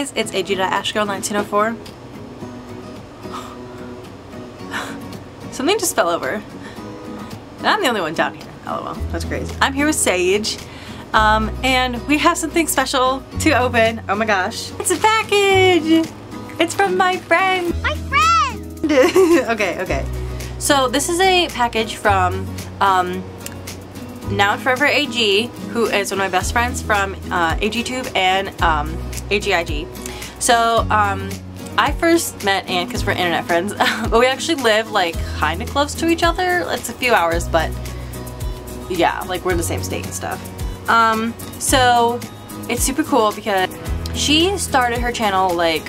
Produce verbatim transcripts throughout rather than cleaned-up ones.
guys, it's A G dot ash girl nineteen oh four. Something just fell over. And I'm the only one down here. Lol, that's crazy. I'm here with Sage, um, and we have something special to open. Oh my gosh. It's a package! It's from my friend! My friend! Okay, okay. So this is a package from um, Now and Forever A G, who is one of my best friends from uh, AGTube and um, A G I G. So um, I first met Anne because we're internet friends, but we actually live like kind of close to each other. It's a few hours, but yeah, like we're in the same state and stuff. Um, so it's super cool because she started her channel like,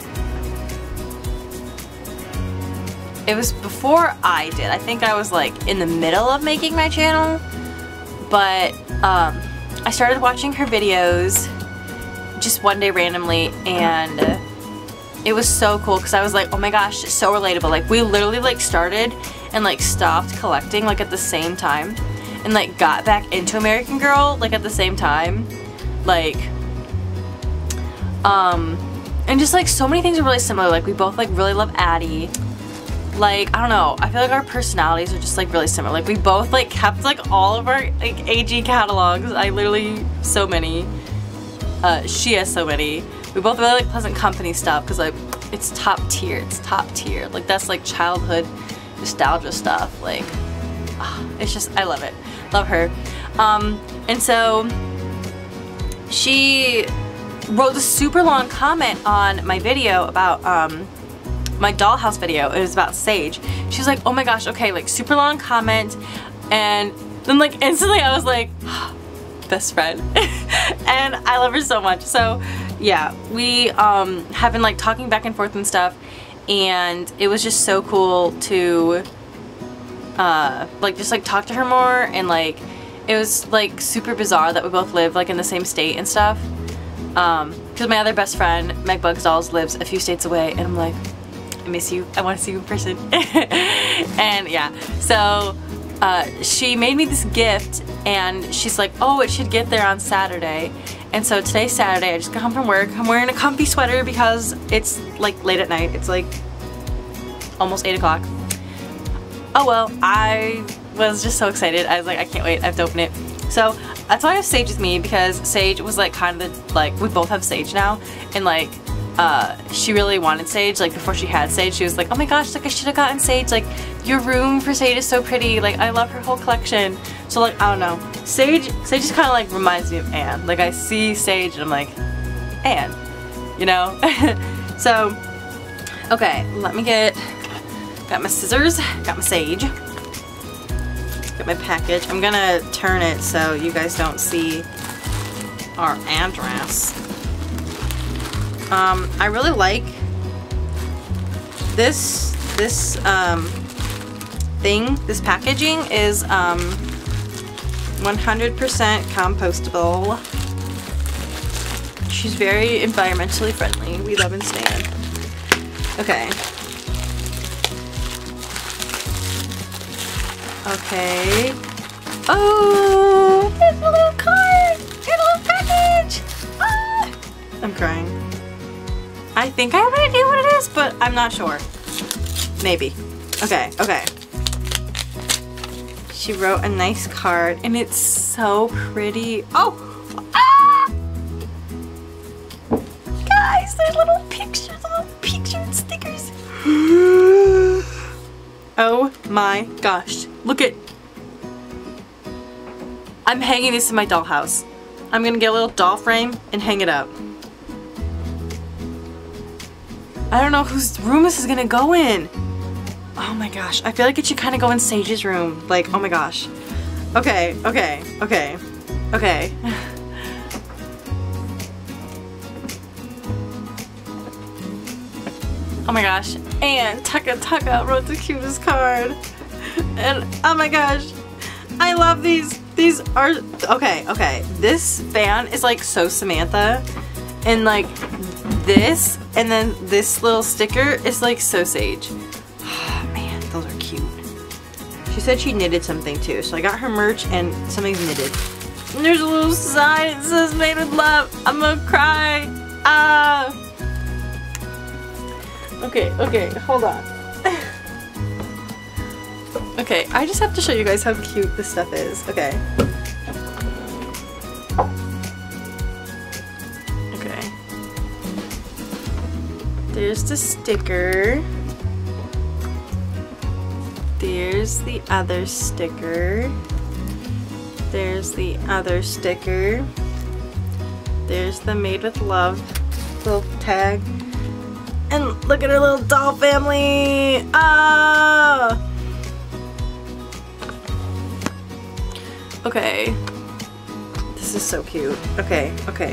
it was before I did. I think I was like in the middle of making my channel, but um, I started watching her videos just one day randomly, and it was so cool because I was like, oh my gosh, it's so relatable. Like we literally like started and like stopped collecting like at the same time, and like got back into American Girl like at the same time, like um, and just like so many things are really similar. Like we both like really love Addy. Like, I don't know, I feel like our personalities are just like really similar. Like we both like kept like all of our like A G catalogs. I literally, so many. Uh, she has so many. We both really like Pleasant Company stuff because like it's top tier, it's top tier. Like that's like childhood nostalgia stuff. Like, oh, it's just, I love it. Love her. Um, and so she wrote this super long comment on my video about, um, my dollhouse video. It was about Sage. She was like, oh my gosh, okay, like super long comment, and then like instantly I was like, oh, best friend. And I love her so much. So yeah, we um, have been like talking back and forth and stuff, and it was just so cool to uh, like just like talk to her more, and like it was like super bizarre that we both live like in the same state and stuff, um, because my other best friend Meg Bugs Dolls lives a few states away, and I'm like, I miss you, I want to see you in person. And yeah, so uh, she made me this gift, and she's like, oh, it should get there on Saturday. And so today's Saturday, I just got home from work. I'm wearing a comfy sweater because it's like late at night, it's like almost eight o'clock. Oh well, I was just so excited. I was like, I can't wait, I have to open it. So that's why I have Sage with me, because Sage was like kind of the, like we both have Sage now, and like Uh, she really wanted Sage. Like before she had Sage, she was like, oh my gosh, like I should have gotten Sage, like your room for Sage is so pretty, like I love her whole collection. So like, I don't know, Sage Sage just kind of like reminds me of Anne. Like I see Sage and I'm like, Anne, you know. So okay, let me get, got my scissors, got my Sage, got my package. I'm gonna turn it so you guys don't see our address. Um, I really like this, this, um, thing, this packaging is, um, one hundred percent compostable. She's very environmentally friendly. We love and stand. Okay. Okay. Oh, there's a little card! There's a little package! Ah! I'm crying. I think I have an idea what it is, but I'm not sure. Maybe. Okay, okay. She wrote a nice card, and it's so pretty. Oh! Ah! Guys, there's little pictures, little picture and stickers. Oh my gosh. Look at... I'm hanging this in my dollhouse. I'm gonna get a little doll frame and hang it up. I don't know whose room this is gonna go in. Oh my gosh, I feel like it should kind of go in Sage's room. Like, oh my gosh. Okay, okay, okay, okay. Oh my gosh, and Tucka Tucka wrote the cutest card. And oh my gosh, I love these. These are, okay, okay. This fan is like so Samantha, and like this, and then this little sticker is like so Sage. Oh, man, those are cute. She said she knitted something too, so I got her merch and something's knitted. And there's a little sign that says made with love. I'm gonna cry. Ah, Okay, okay, hold on. Okay, I just have to show you guys how cute this stuff is. Okay. Okay. There's the sticker. There's the other sticker. There's the other sticker. There's the Made with Love little tag. And look at her little doll family! Ah! Okay. This is so cute. Okay, okay.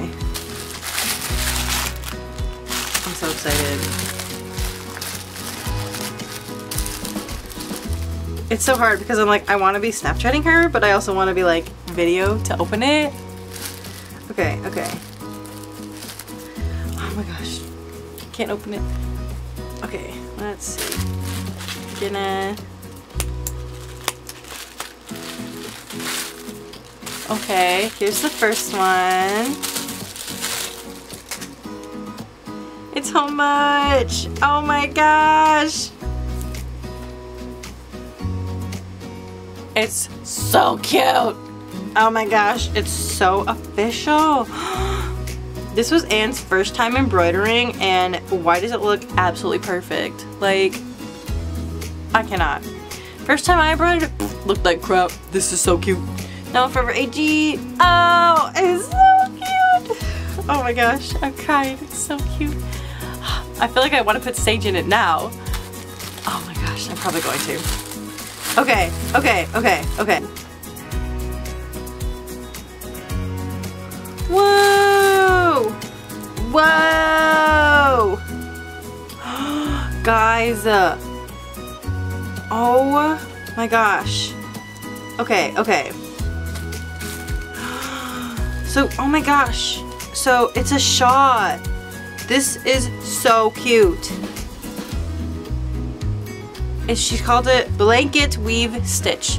I'm so excited. It's so hard because I'm like, I want to be Snapchatting her, but I also want to be like, video to open it. Okay, okay. Oh my gosh. Can't open it. Okay, let's see. Gonna... Okay, here's the first one. It's so much! Oh my gosh! It's so cute! Oh my gosh, it's so official! This was Anne's first time embroidering, and why does it look absolutely perfect? Like, I cannot. First time I embroidered, looked like crap. This is so cute. Now and Forever A G! Oh, it's so cute! Oh my gosh, I'm crying, it's so cute. I feel like I want to put Sage in it now. Oh my gosh, I'm probably going to. Okay, okay, okay, okay. Whoa! Whoa! Guys! Uh, oh my gosh. Okay, okay. So, oh my gosh. So, it's a shot. This is so cute. And she called it Blanket Weave Stitch.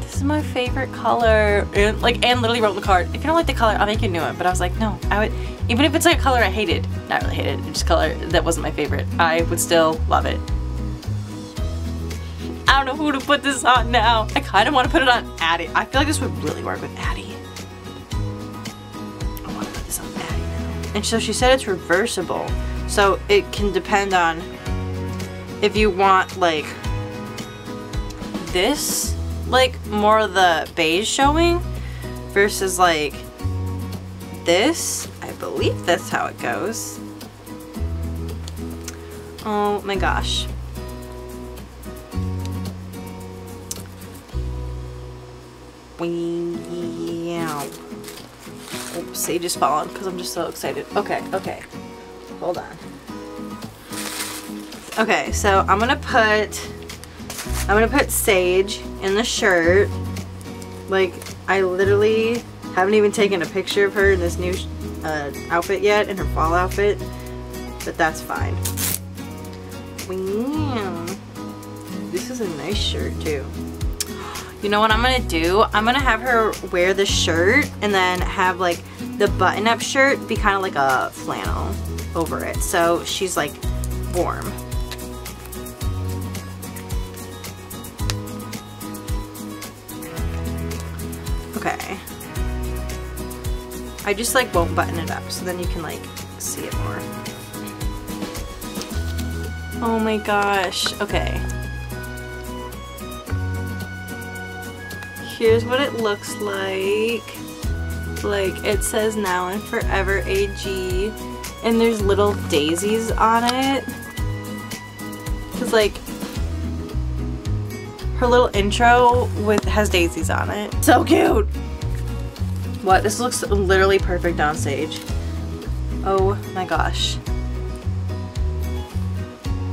This is my favorite color. And, like, Anne literally wrote on the card, if you don't like the color, I'll make you a new one. But I was like, no, I would, even if it's like a color I hated, not really hated, it's just color that wasn't my favorite, I would still love it. I don't know who to put this on now. I kind of want to put it on Addy. I feel like this would really work with Addy. I want to put this on Addy now. And so she said it's reversible. So it can depend on if you want, like, this, like, more of the beige showing versus, like, this. I believe that's how it goes. Oh my gosh. Wow. Oops, Sage is falling because I'm just so excited. Okay, okay. Hold on. Okay, so I'm gonna put I'm gonna put Sage in the shirt. Like, I literally haven't even taken a picture of her in this new uh, outfit yet, in her fall outfit, but that's fine. Wow. This is a nice shirt too. You know what I'm gonna do? I'm gonna have her wear the shirt and then have, like, the button-up shirt be kind of like a flannel over it, so she's, like, warm. Okay. I just, like, won't button it up, so then you can, like, see it more. Oh my gosh. Okay. Here's what it looks like. Like, it says Now and Forever A G, and there's little daisies on it. 'Cause, like, her little intro with has daisies on it. So cute! What? This looks literally perfect on Sage. Oh my gosh.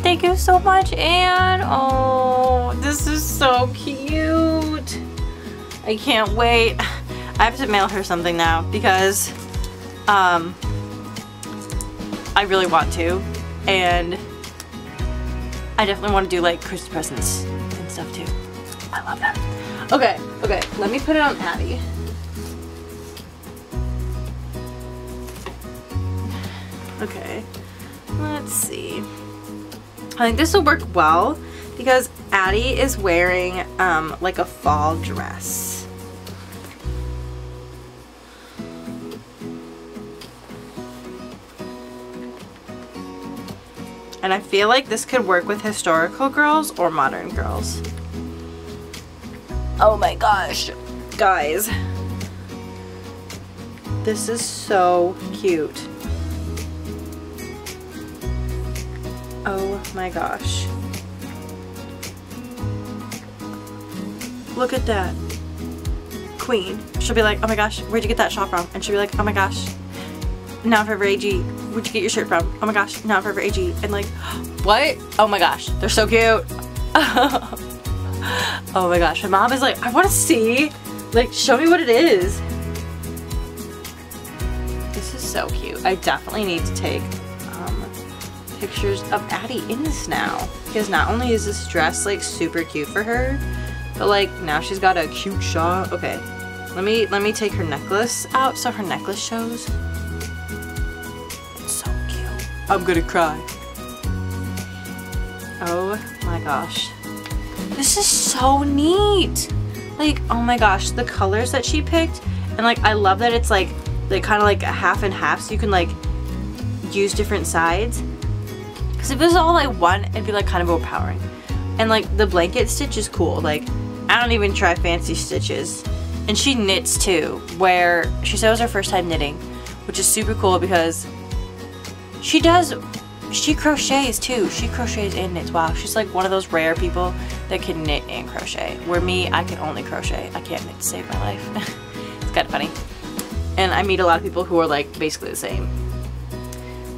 Thank you so much, Anne! Oh, this is so cute! I can't wait. I have to mail her something now because um, I really want to, and I definitely want to do, like, Christmas presents and stuff too. I love that. Okay, okay, let me put it on Addy. Okay, Let's see. I think this will work well because Addy is wearing um, like a fall dress. And I feel like this could work with historical girls or modern girls. Oh my gosh. Guys. This is so cute. Oh my gosh. Look at that. Queen. She'll be like, oh my gosh, where'd you get that shawl from? And she'll be like, oh my gosh, Now and Forever A G, where'd you get your shirt from? Oh my gosh, Now and Forever A G. And like, what? Oh my gosh, they're so cute. Oh my gosh, my mom is like, I want to see. Like, show me what it is. This is so cute. I definitely need to take um, pictures of Addy in this now. Because not only is this dress like super cute for her, but like now she's got a cute shawl. Okay, let me let me take her necklace out so her necklace shows. It's so cute. I'm gonna cry. Oh my gosh. This is so neat. Like, oh my gosh, the colors that she picked, and like I love that it's like like kind of like a half and half, so you can like use different sides. Because if it was all like one, it'd be like kind of overpowering. And like the blanket stitch is cool. Like, I don't even try fancy stitches. And she knits too, where she said it was her first time knitting, which is super cool because she does. She crochets too. She crochets and knits. Wow, she's like one of those rare people that can knit and crochet. Where me, I can only crochet. I can't knit to save my life. It's kind of funny. And I meet a lot of people who are like basically the same.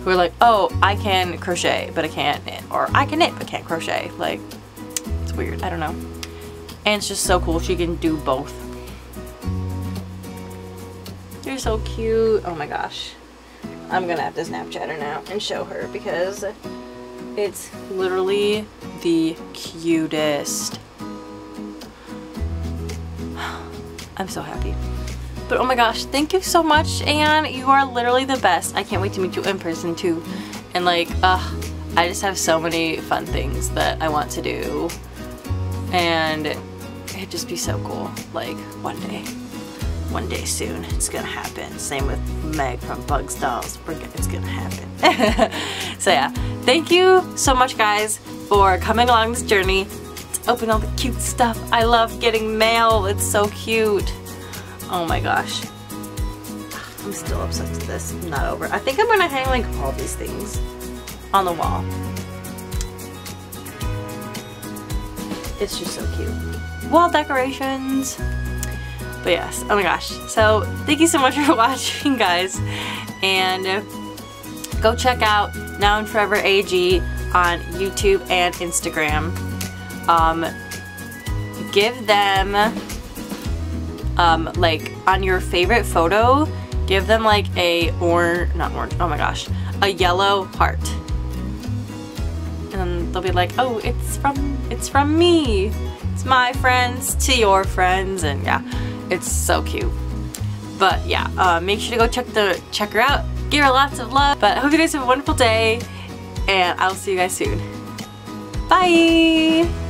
Who are like, oh, I can crochet, but I can't knit. Or I can knit, but can't crochet. Like, it's weird. I don't know. And it's just so cool. She can do both. They're so cute. Oh my gosh. I'm gonna have to Snapchat her now and show her because it's literally the cutest. I'm so happy. But oh my gosh, thank you so much, Anne. You are literally the best. I can't wait to meet you in person too. And like, uh, I just have so many fun things that I want to do. And it'd just be so cool, like one day. One day soon, it's gonna happen. Same with Meg from Bugs Dolls. It's gonna happen. So yeah, thank you so much, guys, for coming along this journey to open all the cute stuff. I love getting mail. It's so cute. Oh my gosh, I'm still obsessed with this. I'm not over. I think I'm gonna hang like all these things on the wall. It's just so cute. Wall decorations. But yes, oh my gosh. So thank you so much for watching, guys. And go check out Now and Forever A G on YouTube and Instagram. Um, give them, um, like, on your favorite photo, give them, like, a orange, not orange, oh my gosh, a yellow heart. And they'll be like, oh, it's from, it's from me. It's my friends to your friends, and yeah. It's so cute. But yeah, uh, make sure to go check the check her out. Give her lots of love. But I hope you guys have a wonderful day, and I'll see you guys soon. Bye!